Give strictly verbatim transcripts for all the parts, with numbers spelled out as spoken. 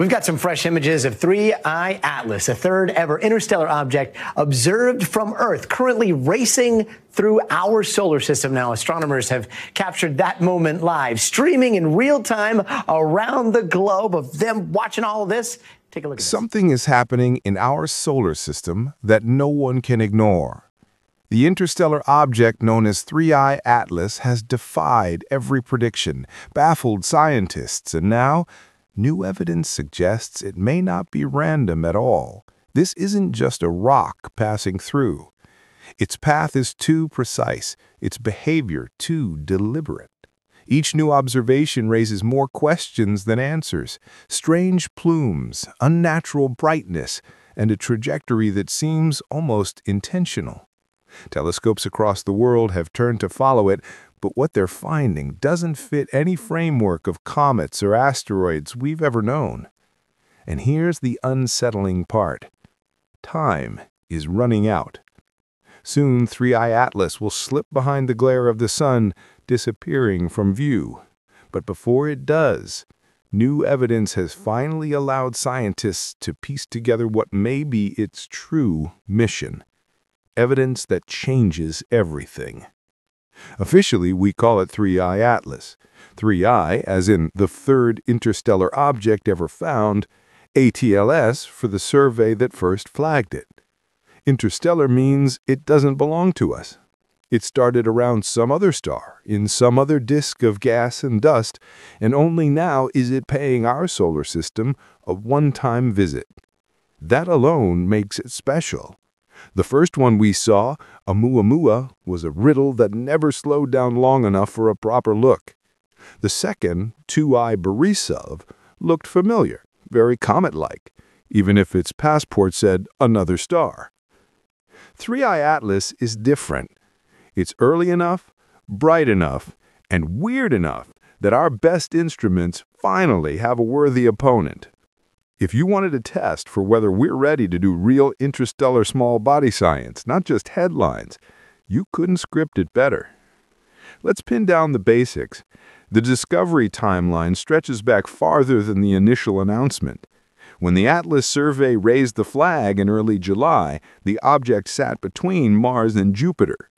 We've got some fresh images of three I ATLAS, a third ever interstellar object observed from Earth, currently racing through our solar system. Now, astronomers have captured that moment live, streaming in real time around the globe of them watching all of this. Take a look at this. Something is happening in our solar system that no one can ignore. The interstellar object known as three I ATLAS has defied every prediction, baffled scientists, and now new evidence suggests it may not be random at all. This isn't just a rock passing through. Its path is too precise, its behavior too deliberate. Each new observation raises more questions than answers. Strange plumes, unnatural brightness, and a trajectory that seems almost intentional. Telescopes across the world have turned to follow it, but what they're finding doesn't fit any framework of comets or asteroids we've ever known. And here's the unsettling part. Time is running out. Soon, three I ATLAS will slip behind the glare of the sun, disappearing from view. But before it does, new evidence has finally allowed scientists to piece together what may be its true mission. Evidence that changes everything. Officially, we call it three I ATLAS. three I, as in the third interstellar object ever found, ATLS for the survey that first flagged it. Interstellar means it doesn't belong to us. It started around some other star, in some other disk of gas and dust, and only now is it paying our solar system a one-time visit. That alone makes it special. The first one we saw, Oumuamua, was a riddle that never slowed down long enough for a proper look. The second, two I Borisov, looked familiar, very comet-like, even if its passport said another star. three I ATLAS is different. It's early enough, bright enough, and weird enough that our best instruments finally have a worthy opponent. If you wanted a test for whether we're ready to do real interstellar small body science, not just headlines, you couldn't script it better. Let's pin down the basics. The discovery timeline stretches back farther than the initial announcement. When the ATLAS survey raised the flag in early July, the object sat between Mars and Jupiter.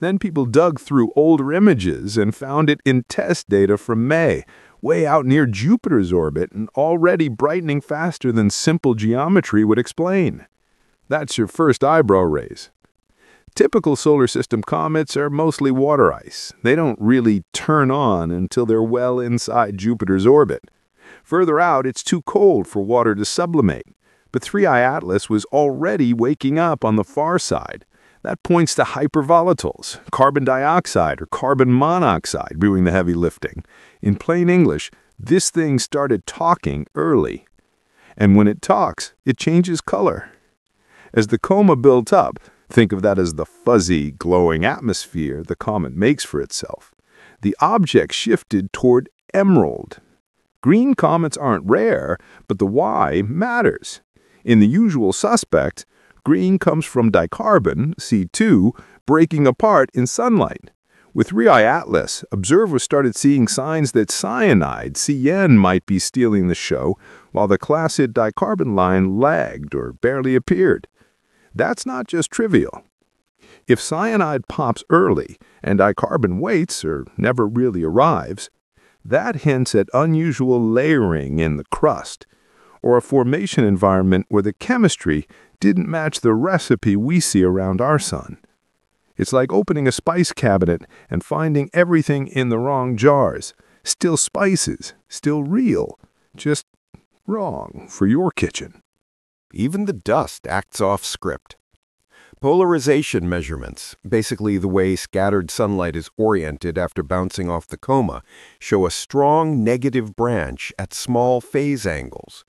Then people dug through older images and found it in test data from May, way out near Jupiter's orbit and already brightening faster than simple geometry would explain. That's your first eyebrow raise. Typical solar system comets are mostly water ice. They don't really turn on until they're well inside Jupiter's orbit. Further out, it's too cold for water to sublimate. But three I ATLAS was already waking up on the far side. That points to hypervolatiles, carbon dioxide or carbon monoxide doing the heavy lifting. In plain English, this thing started talking early. And when it talks, it changes color. As the coma built up, think of that as the fuzzy, glowing atmosphere the comet makes for itself. The object shifted toward emerald. Green comets aren't rare, but the why matters. In the usual suspect, green comes from dicarbon, C two, breaking apart in sunlight. With three I ATLAS, observers started seeing signs that cyanide, C N, might be stealing the show, while the classic dicarbon line lagged or barely appeared. That's not just trivial. If cyanide pops early and dicarbon waits or never really arrives, that hints at unusual layering in the crust, or a formation environment where the chemistry didn't match the recipe we see around our sun. It's like opening a spice cabinet and finding everything in the wrong jars. Still spices, still real, just wrong for your kitchen. Even the dust acts off script. Polarization measurements, basically the way scattered sunlight is oriented after bouncing off the coma, show a strong negative branch at small phase angles.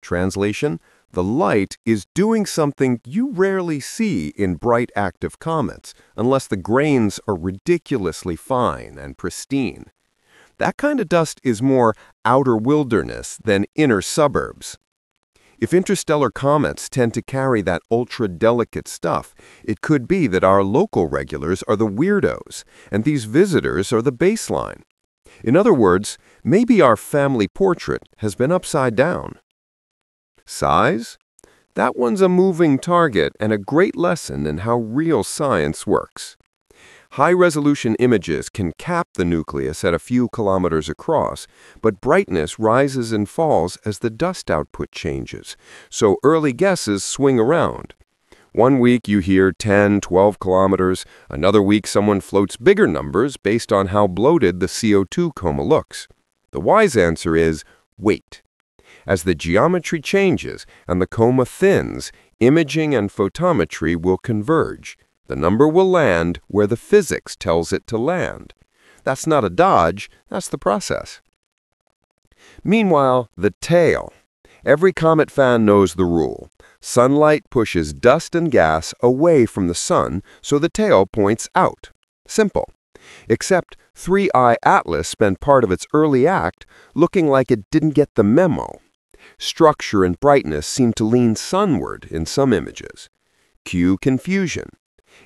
Translation: the light is doing something you rarely see in bright active comets, unless the grains are ridiculously fine and pristine. That kind of dust is more outer wilderness than inner suburbs. If interstellar comets tend to carry that ultra-delicate stuff, it could be that our local regulars are the weirdos, and these visitors are the baseline. In other words, maybe our family portrait has been upside down. Size? That one's a moving target and a great lesson in how real science works. High-resolution images can cap the nucleus at a few kilometers across, but brightness rises and falls as the dust output changes, so early guesses swing around. One week you hear ten, twelve kilometers, another week someone floats bigger numbers based on how bloated the C O two coma looks. The wise answer is wait. As the geometry changes and the coma thins, imaging and photometry will converge. The number will land where the physics tells it to land. That's not a dodge, that's the process. Meanwhile, the tail. Every comet fan knows the rule. Sunlight pushes dust and gas away from the sun, so the tail points out. Simple. Except three I atlas spent part of its early act looking like it didn't get the memo. Structure and brightness seem to lean sunward in some images. Cue confusion.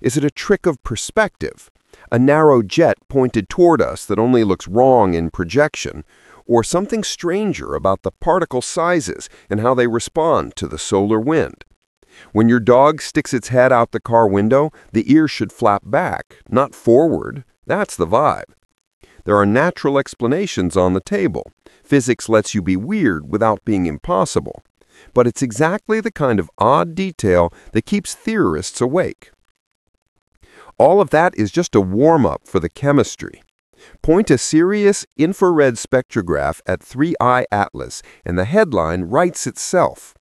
Is it a trick of perspective, a narrow jet pointed toward us that only looks wrong in projection, or something stranger about the particle sizes and how they respond to the solar wind? When your dog sticks its head out the car window, the ear should flap back, not forward. That's the vibe. There are natural explanations on the table. Physics lets you be weird without being impossible. But it's exactly the kind of odd detail that keeps theorists awake. All of that is just a warm-up for the chemistry. Point a Sirius infrared spectrograph at three I atlas and the headline writes itself.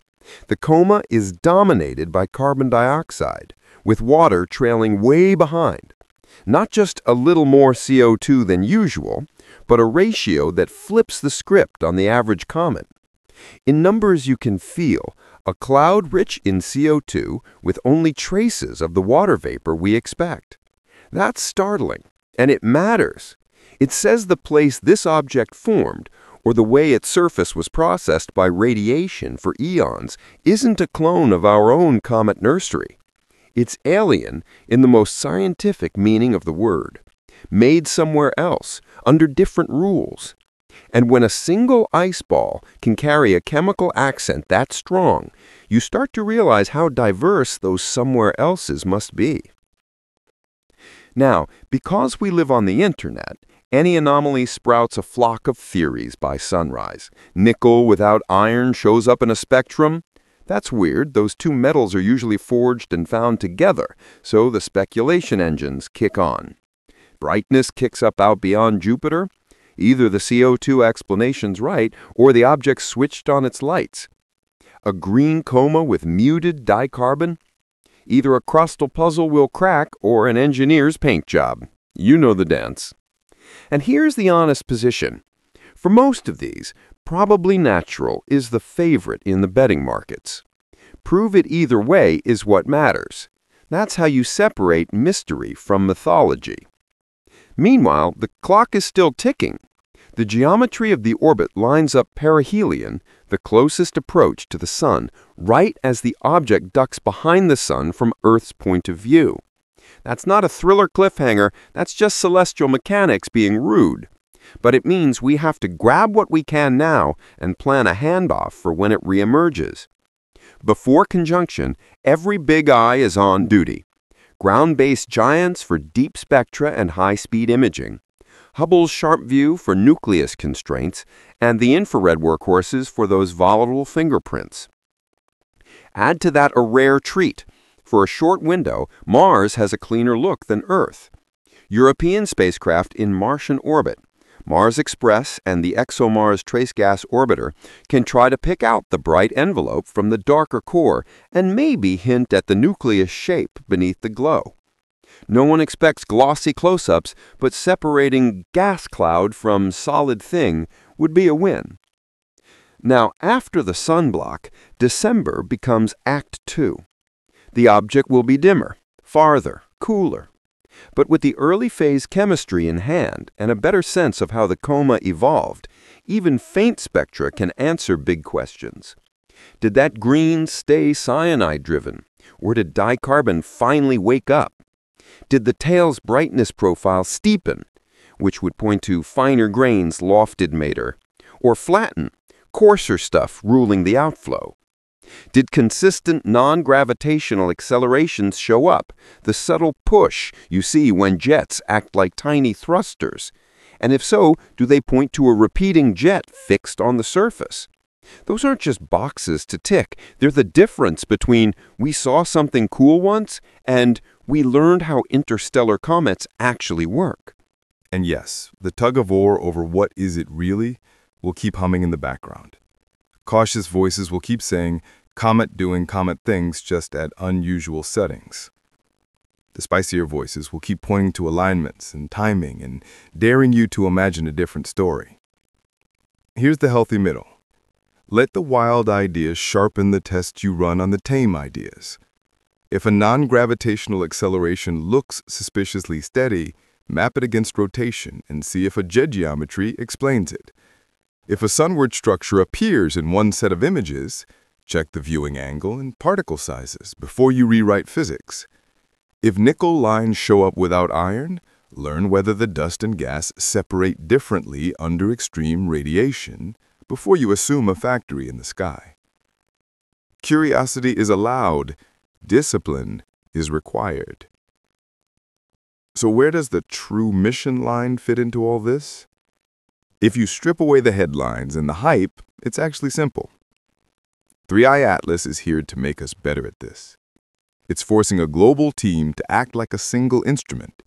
The coma is dominated by carbon dioxide, with water trailing way behind. Not just a little more C O two than usual, but a ratio that flips the script on the average comet. In numbers you can feel, a cloud rich in C O two with only traces of the water vapor we expect. That's startling, and it matters. It says the place this object formed, or the way its surface was processed by radiation for eons, isn't a clone of our own comet nursery. It's alien in the most scientific meaning of the word, made somewhere else, under different rules. And when a single ice ball can carry a chemical accent that strong, you start to realize how diverse those somewhere else's must be. Now, because we live on the internet, any anomaly sprouts a flock of theories by sunrise. Nickel without iron shows up in a spectrum. That's weird. Those two metals are usually forged and found together, so the speculation engines kick on. Brightness kicks up out beyond Jupiter. Either the C O two explanation's right, or the object switched on its lights. A green coma with muted dicarbon? Either a crustal puzzle will crack, or an engineer's paint job. You know the dance. And here's the honest position. For most of these, probably natural is the favorite in the betting markets. Prove it either way is what matters. That's how you separate mystery from mythology. Meanwhile, the clock is still ticking. The geometry of the orbit lines up perihelion, the closest approach to the sun, right as the object ducks behind the sun from Earth's point of view. That's not a thriller cliffhanger, that's just celestial mechanics being rude. But it means we have to grab what we can now and plan a handoff for when it reemerges. Before conjunction, every big eye is on duty. Ground-based giants for deep spectra and high-speed imaging, Hubble's sharp view for nucleus constraints, and the infrared workhorses for those volatile fingerprints. Add to that a rare treat. For a short window, Mars has a cleaner look than Earth. European spacecraft in Martian orbit, Mars Express and the ExoMars Trace Gas Orbiter, can try to pick out the bright envelope from the darker core and maybe hint at the nucleus shape beneath the glow. No one expects glossy close-ups, but separating gas cloud from solid thing would be a win. Now, after the sunblock, December becomes Act two. The object will be dimmer, farther, cooler. But with the early phase chemistry in hand and a better sense of how the coma evolved, even faint spectra can answer big questions. Did that green stay cyanide-driven, or did dicarbon finally wake up? Did the tail's brightness profile steepen, which would point to finer grains lofted mater, or flatten, coarser stuff ruling the outflow? Did consistent non-gravitational accelerations show up, the subtle push you see when jets act like tiny thrusters? And if so, do they point to a repeating jet fixed on the surface? Those aren't just boxes to tick. They're the difference between we saw something cool once and we learned how interstellar comets actually work. And yes, the tug-of-war over what is it really will keep humming in the background. Cautious voices will keep saying, comet doing comet things just at unusual settings. The spicier voices will keep pointing to alignments and timing and daring you to imagine a different story. Here's the healthy middle. Let the wild ideas sharpen the test you run on the tame ideas. If a non-gravitational acceleration looks suspiciously steady, map it against rotation and see if a jet geometry explains it. If a sunward structure appears in one set of images, check the viewing angle and particle sizes before you rewrite physics. If nickel lines show up without iron, learn whether the dust and gas separate differently under extreme radiation before you assume a factory in the sky. Curiosity is allowed. Discipline is required. So where does the true mission line fit into all this? If you strip away the headlines and the hype, it's actually simple. three I atlas is here to make us better at this. It's forcing a global team to act like a single instrument.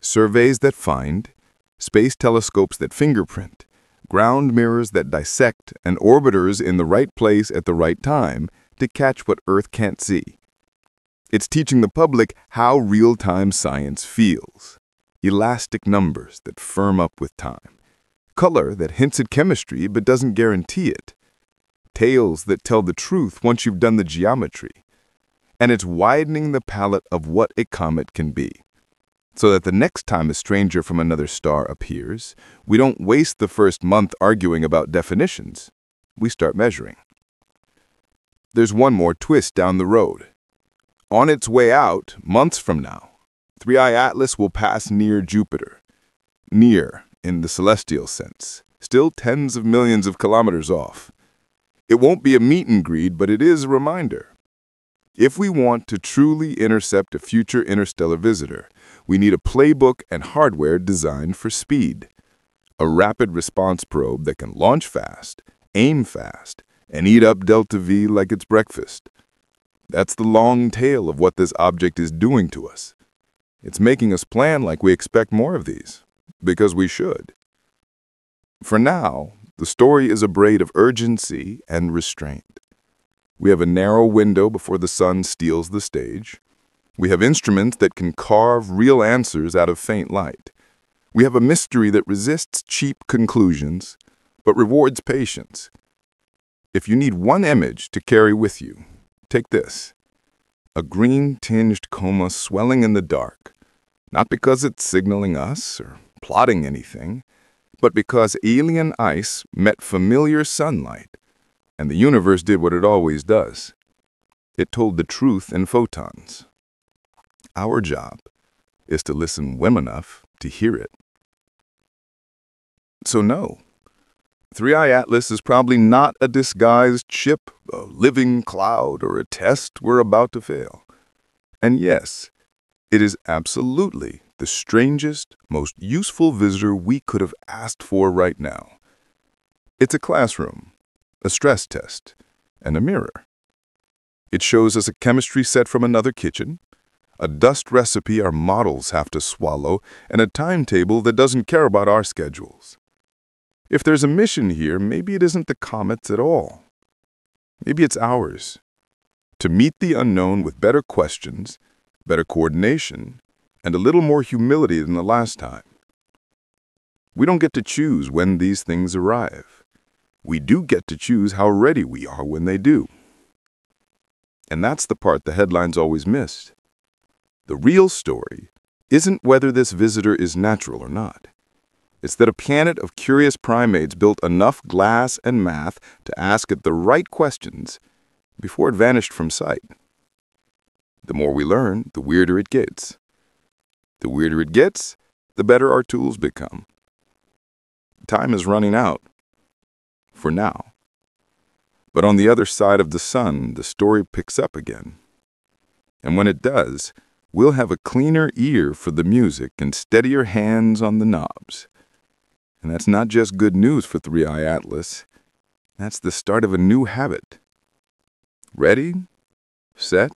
Surveys that find, space telescopes that fingerprint, ground mirrors that dissect, and orbiters in the right place at the right time to catch what Earth can't see. It's teaching the public how real-time science feels. Elastic numbers that firm up with time. Color that hints at chemistry but doesn't guarantee it. Tales that tell the truth once you've done the geometry. And it's widening the palette of what a comet can be, so that the next time a stranger from another star appears, we don't waste the first month arguing about definitions. We start measuring. There's one more twist down the road. On its way out, months from now, three I atlas will pass near Jupiter. Near, in the celestial sense, still tens of millions of kilometers off. It won't be a meet and greet, but it is a reminder. If we want to truly intercept a future interstellar visitor, we need a playbook and hardware designed for speed. A rapid response probe that can launch fast, aim fast, and eat up delta V like it's breakfast. That's the long tail of what this object is doing to us. It's making us plan like we expect more of these, because we should. For now, the story is a braid of urgency and restraint. We have a narrow window before the sun steals the stage. We have instruments that can carve real answers out of faint light. We have a mystery that resists cheap conclusions, but rewards patience. If you need one image to carry with you, take this. A green-tinged coma swelling in the dark, not because it's signaling us or plotting anything, but because alien ice met familiar sunlight. And the universe did what it always does. It told the truth in photons. Our job is to listen well enough to hear it. So no, three I atlas is probably not a disguised ship, a living cloud, or a test we're about to fail. And yes, it is absolutely the strangest, most useful visitor we could have asked for right now. It's a classroom, a stress test, and a mirror. It shows us a chemistry set from another kitchen, a dust recipe our models have to swallow, and a timetable that doesn't care about our schedules. If there's a mission here, maybe it isn't the comets at all. Maybe it's ours. To meet the unknown with better questions, better coordination, and a little more humility than the last time. We don't get to choose when these things arrive. We do get to choose how ready we are when they do. And that's the part the headlines always missed. The real story isn't whether this visitor is natural or not. It's that a planet of curious primates built enough glass and math to ask it the right questions before it vanished from sight. The more we learn, the weirder it gets. The weirder it gets, the better our tools become. Time is running out. For now. But on the other side of the sun, the story picks up again. And when it does, we'll have a cleaner ear for the music and steadier hands on the knobs. And that's not just good news for three I atlas. That's the start of a new habit. Ready, set,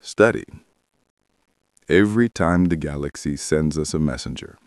study. Every time the galaxy sends us a messenger.